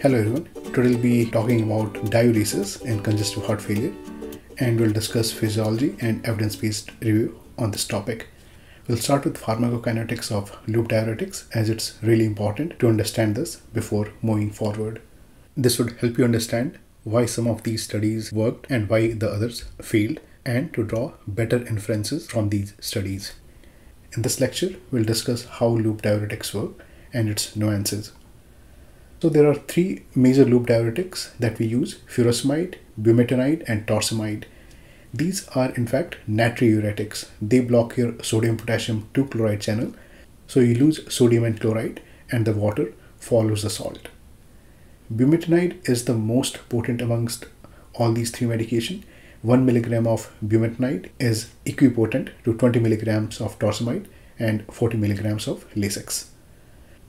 Hello everyone, today we'll be talking about diuresis and congestive heart failure, and we'll discuss physiology and evidence-based review on this topic. We'll start with pharmacokinetics of loop diuretics, as it's really important to understand this before moving forward. This would help you understand why some of these studies worked and why the others failed, and to draw better inferences from these studies. In this lecture, we'll discuss how loop diuretics work and its nuances. So there are three major loop diuretics that we use: furosemide, bumetanide, and torsemide. These are in fact natriuretics. They block your sodium-potassium-2 chloride channel, so you lose sodium and chloride, and the water follows the salt. Bumetanide is the most potent amongst all these three medications. 1 milligram of bumetanide is equipotent to 20 milligrams of torsemide and 40 milligrams of Lasix.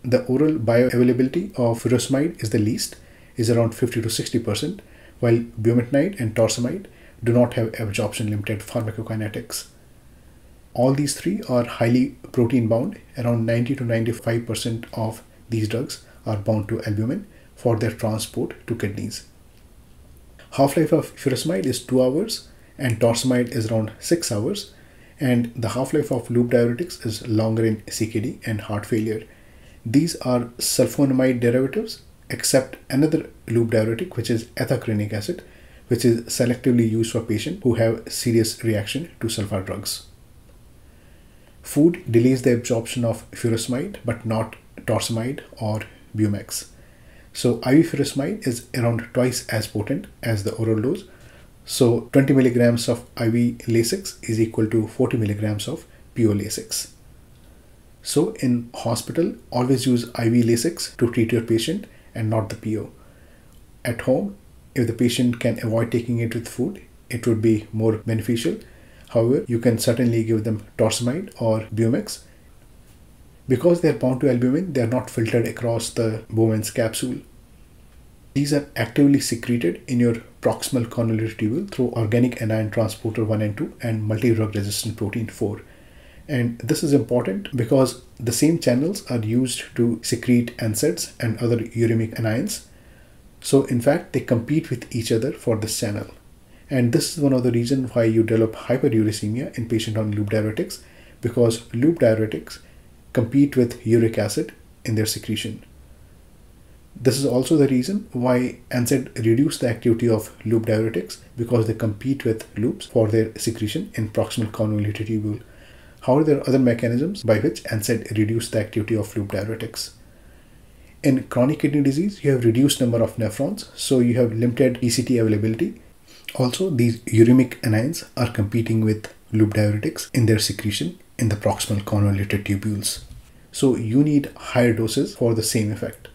The oral bioavailability of furosemide is the least, is around 50 to 60%, while bumetanide and torsemide do not have absorption-limited pharmacokinetics. All these three are highly protein-bound. Around 90 to 95% of these drugs are bound to albumin for their transport to kidneys. Half-life of furosemide is 2 hours and torsemide is around 6 hours, and the half-life of loop diuretics is longer in CKD and heart failure. These are sulfonamide derivatives, except another loop diuretic, which is ethacrynic acid, which is selectively used for patients who have serious reaction to sulfur drugs. Food delays the absorption of furosemide, but not torsemide or Bumex. So IV furosemide is around twice as potent as the oral dose. So 20 milligrams of IV Lasix is equal to 40 milligrams of pure Lasix. So in hospital, always use IV Lasix to treat your patient and not the PO. At home, if the patient can avoid taking it with food, it would be more beneficial. However, you can certainly give them torsemide or Bumex. Because they are bound to albumin, they are not filtered across the Bowman's capsule. These are actively secreted in your proximal convoluted tubule through organic anion transporter 1 and 2 and multidrug-resistant protein 4. And this is important because the same channels are used to secrete NSAIDs and other uremic anions. So in fact, they compete with each other for this channel. And this is one of the reasons why you develop hyperuricemia in patients on loop diuretics, because loop diuretics compete with uric acid in their secretion. This is also the reason why NSAID reduce the activity of loop diuretics, because they compete with loops for their secretion in proximal convoluted tubule. However, there are other mechanisms by which NSAID reduce the activity of loop diuretics. In chronic kidney disease, you have reduced number of nephrons, so you have limited ECT availability. Also, these uremic anions are competing with loop diuretics in their secretion in the proximal convoluted tubules. So you need higher doses for the same effect.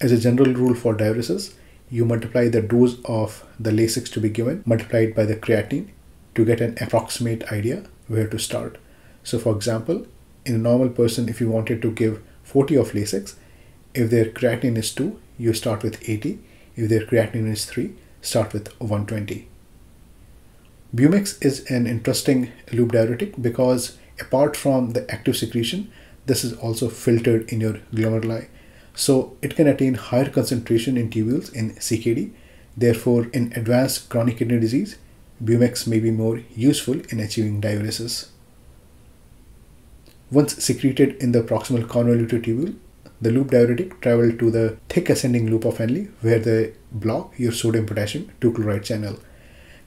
As a general rule for diuresis, you multiply the dose of the Lasix to be given multiplied by the creatinine to get an approximate idea where to start. So for example, in a normal person, if you wanted to give 40 of Lasix, if their creatinine is 2, you start with 80. If their creatinine is 3, start with 120. Bumex is an interesting loop diuretic because apart from the active secretion, this is also filtered in your glomeruli. So it can attain higher concentration in tubules in CKD. Therefore, in advanced chronic kidney disease, Bumex may be more useful in achieving diuresis. Once secreted in the proximal convoluted tubule, the loop diuretic travels to the thick ascending loop of Henle, where they block your sodium-potassium-2 chloride channel.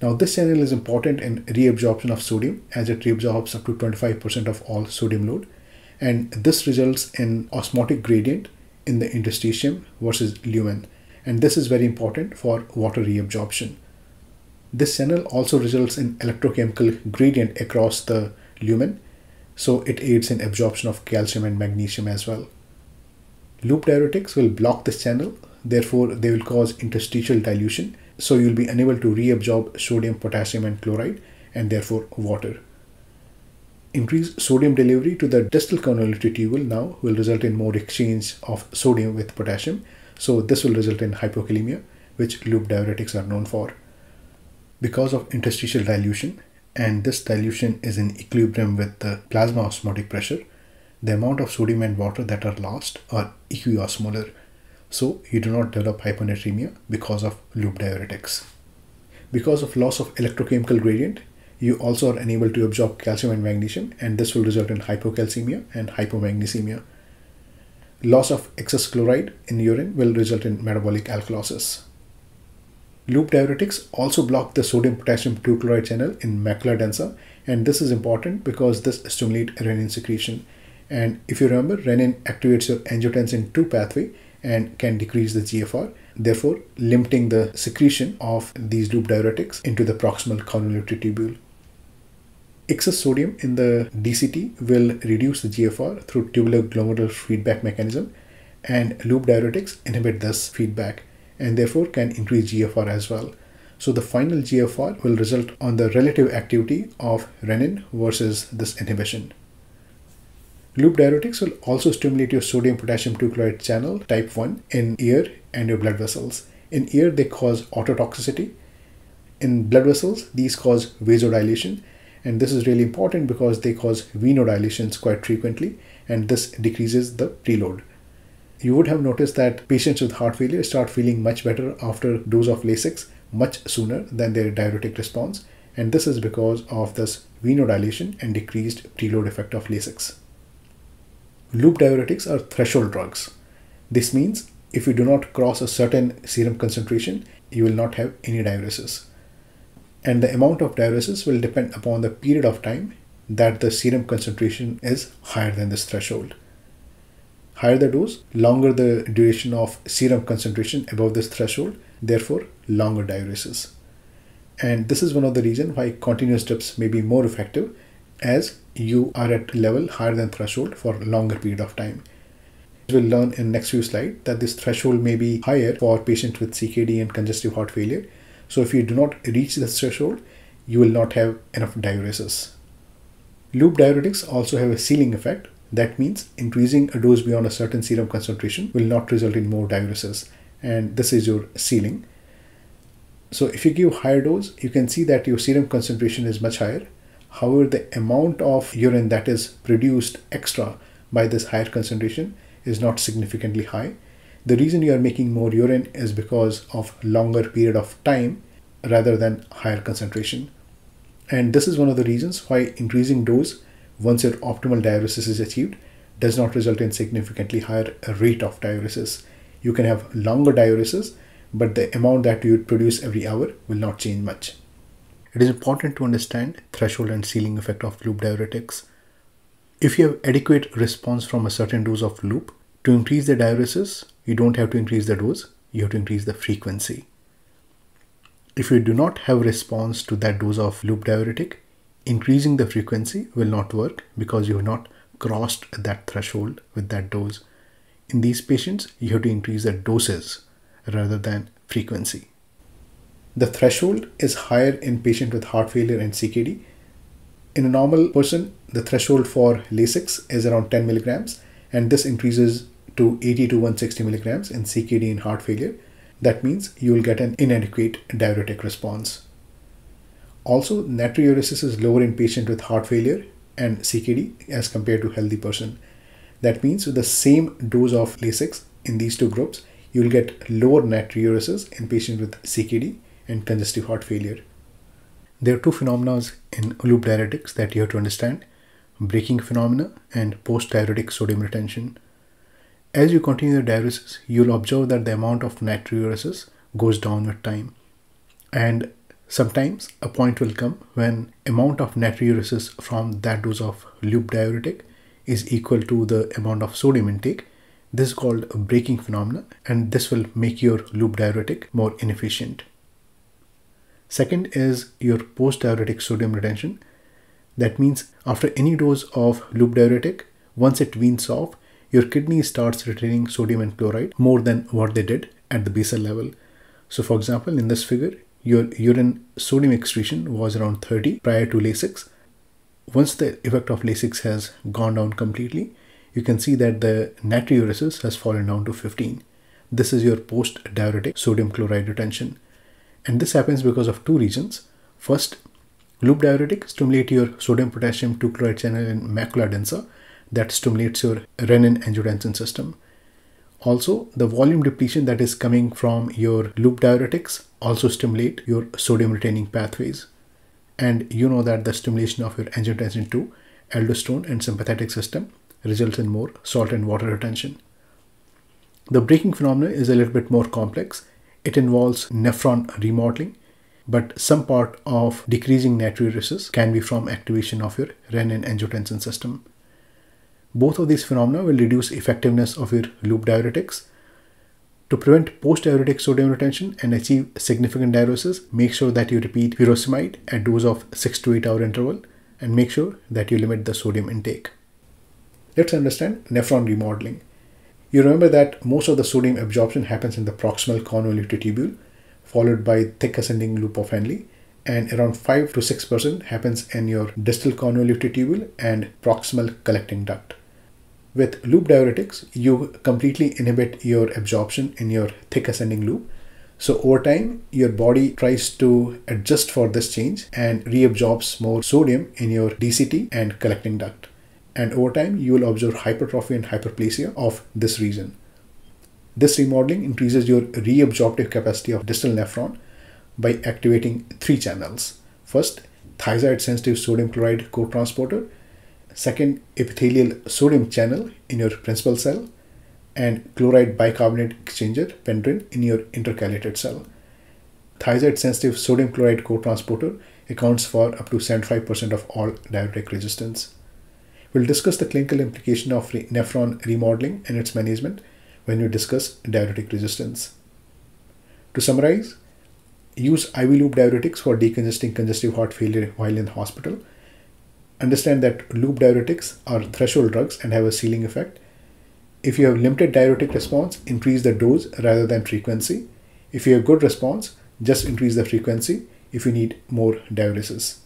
Now this channel is important in reabsorption of sodium, as it reabsorbs up to 25% of all sodium load, and this results in osmotic gradient in the interstitium versus lumen, and this is very important for water reabsorption. This channel also results in electrochemical gradient across the lumen, so it aids in absorption of calcium and magnesium as well. Loop diuretics will block this channel, therefore they will cause interstitial dilution, so you will be unable to reabsorb sodium, potassium and chloride, and therefore water. Increased sodium delivery to the distal convoluted tubule now will result in more exchange of sodium with potassium, so this will result in hypokalemia, which loop diuretics are known for. Because of interstitial dilution, and this dilution is in equilibrium with the plasma osmotic pressure, the amount of sodium and water that are lost are equiosmolar. so you do not develop hyponatremia because of loop diuretics. Because of loss of electrochemical gradient, you also are unable to absorb calcium and magnesium, and this will result in hypocalcemia and hypomagnesemia. Loss of excess chloride in urine will result in metabolic alkalosis. Loop diuretics also block the sodium-potassium-2 chloride channel in macula densa, and this is important because this stimulates renin secretion. And if you remember, renin activates your angiotensin 2 pathway and can decrease the GFR, therefore limiting the secretion of these loop diuretics into the proximal convoluted tubule. Excess sodium in the DCT will reduce the GFR through tubuloglomerular feedback mechanism, and loop diuretics inhibit this feedback and therefore can increase GFR as well. So the final GFR will result on the relative activity of renin versus this inhibition. Loop diuretics will also stimulate your sodium-potassium-2 chloride channel type 1 in ear and your blood vessels. In ear, they cause ototoxicity. In blood vessels, these cause vasodilation, and this is really important because they cause venodilations quite frequently, and this decreases the preload. You would have noticed that patients with heart failure start feeling much better after dose of Lasix much sooner than their diuretic response, and this is because of this venodilation and decreased preload effect of Lasix. Loop diuretics are threshold drugs. This means if you do not cross a certain serum concentration, you will not have any diuresis. And the amount of diuresis will depend upon the period of time that the serum concentration is higher than this threshold. Higher the dose, longer the duration of serum concentration above this threshold, therefore longer diuresis. And this is one of the reasons why continuous drips may be more effective, as you are at level higher than threshold for a longer period of time. We'll learn in next few slides that this threshold may be higher for patients with CKD and congestive heart failure. So if you do not reach this threshold, you will not have enough diuresis. Loop diuretics also have a ceiling effect. That means increasing a dose beyond a certain serum concentration will not result in more diuresis, and this is your ceiling. So if you give higher dose, you can see that your serum concentration is much higher. However, the amount of urine that is produced extra by this higher concentration is not significantly high. The reason you are making more urine is because of longer period of time rather than higher concentration. And this is one of the reasons why increasing dose once your optimal diuresis is achieved does not result in significantly higher rate of diuresis. You can have longer diuresis, but the amount that you produce every hour will not change much. It is important to understand threshold and ceiling effect of loop diuretics. If you have adequate response from a certain dose of loop, to increase the diuresis, you don't have to increase the dose, you have to increase the frequency. If you do not have response to that dose of loop diuretic, increasing the frequency will not work because you have not crossed that threshold with that dose. In these patients, you have to increase the doses rather than frequency. The threshold is higher in patients with heart failure and CKD. In a normal person, the threshold for Lasix is around 10 milligrams, and this increases to 80 to 160 milligrams in CKD and heart failure. That means you will get an inadequate diuretic response. Also, natriuresis is lower in patients with heart failure and CKD as compared to healthy person. That means with the same dose of Lasix in these two groups, you will get lower natriuresis in patients with CKD and congestive heart failure. There are two phenomena in loop diuretics that you have to understand: breaking phenomena and post-diuretic sodium retention. As you continue the diuresis, you'll observe that the amount of natriuresis goes down with time. And sometimes a point will come when amount of natriuresis from that dose of loop diuretic is equal to the amount of sodium intake. This is called a breaking phenomena, and this will make your loop diuretic more inefficient. Second is your post-diuretic sodium retention. That means after any dose of loop diuretic, once it weans off, your kidney starts retaining sodium and chloride more than what they did at the basal level. So for example, in this figure, your urine sodium excretion was around 30 prior to Lasix. Once the effect of Lasix has gone down completely, you can see that the natriuresis has fallen down to 15. This is your post-diuretic sodium chloride retention. And this happens because of two reasons. First, loop diuretic stimulates your sodium-potassium-2 chloride channel in macula densa that stimulates your renin-angiotensin system. Also, the volume depletion that is coming from your loop diuretics also stimulate your sodium retaining pathways. And you know that the stimulation of your angiotensin 2, aldosterone and sympathetic system results in more salt and water retention. The braking phenomena is a little bit more complex. It involves nephron remodeling, but some part of decreasing natriuresis can be from activation of your renin-angiotensin system. Both of these phenomena will reduce effectiveness of your loop diuretics. To prevent post-diuretic sodium retention and achieve significant diuresis, make sure that you repeat furosemide at dose of 6 to 8 hour interval and make sure that you limit the sodium intake. Let's understand nephron remodeling. You remember that most of the sodium absorption happens in the proximal convoluted tubule, followed by thick ascending loop of Henle, and around 5 to 6% happens in your distal convoluted tubule and proximal collecting duct. With loop diuretics, you completely inhibit your absorption in your thick ascending loop. So over time, your body tries to adjust for this change and reabsorbs more sodium in your DCT and collecting duct. And over time, you will observe hypertrophy and hyperplasia of this region. This remodeling increases your reabsorptive capacity of distal nephron by activating three channels. First, thiazide-sensitive sodium chloride co-transporter. Second, epithelial sodium channel in your principal cell. And chloride bicarbonate exchanger, pendrin, in your intercalated cell. Thiazide-sensitive sodium chloride co-transporter accounts for up to 75% of all diuretic resistance. We'll discuss the clinical implication of nephron remodeling and its management when we discuss diuretic resistance. To summarize, use IV loop diuretics for decongesting congestive heart failure while in the hospital. Understand that loop diuretics are threshold drugs and have a ceiling effect. If you have limited diuretic response, increase the dose rather than frequency. If you have good response, just increase the frequency if you need more diuresis.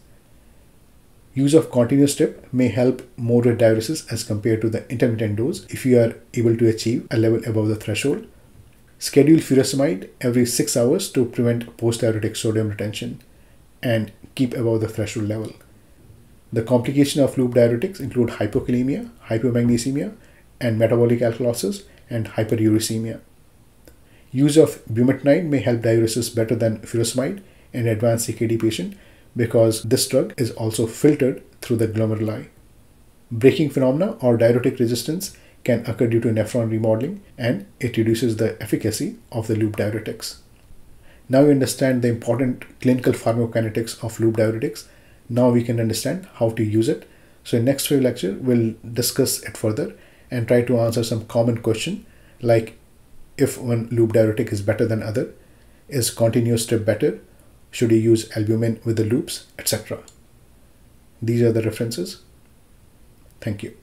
Use of continuous drip may help moderate diuresis as compared to the intermittent dose if you are able to achieve a level above the threshold. Schedule furosemide every 6 hours to prevent post-diuretic sodium retention and keep above the threshold level. The complications of loop diuretics include hypokalemia, hypomagnesemia, and metabolic alkalosis and hyperuricemia. Use of bumetanide may help diuresis better than furosemide in advanced CKD patient, because this drug is also filtered through the glomeruli. Braking phenomena or diuretic resistance can occur due to nephron remodeling, and it reduces the efficacy of the loop diuretics. Now you understand the important clinical pharmacokinetics of loop diuretics. Now we can understand how to use it. So in next wave lecture, we'll discuss it further and try to answer some common question like if one loop diuretic is better than other, is continuous drip better? Should you use albumin with the loops, etc.? These are the references. Thank you.